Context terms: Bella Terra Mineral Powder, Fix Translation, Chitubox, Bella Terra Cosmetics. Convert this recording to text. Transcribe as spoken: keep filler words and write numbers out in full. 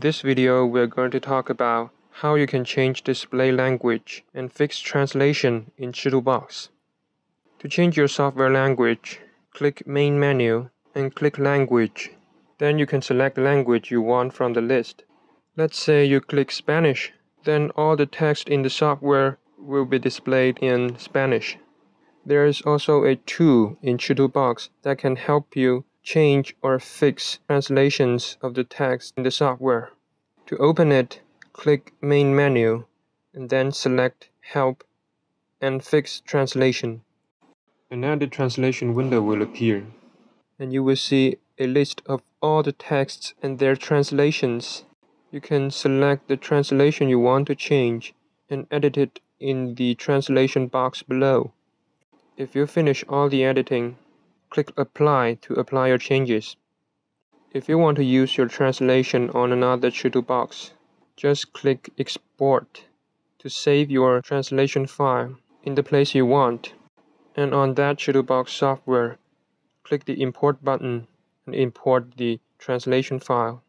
In this video, we are going to talk about how you can change display language and fix translation in Chitubox. To change your software language, click Main Menu and click Language. Then you can select the language you want from the list. Let's say you click Spanish, then all the text in the software will be displayed in Spanish. There is also a tool in Chitubox that can help you change or fix translations of the text in the software. To open it, click Main Menu and then select Help and Fix Translation. An added translation window will appear, and you will see a list of all the texts and their translations. You can select the translation you want to change and edit it in the translation box below. If you finish all the editing, click Apply to apply your changes. If you want to use your translation on another Chitubox, just click Export to save your translation file in the place you want. And on that Chitubox software, click the Import button and import the translation file.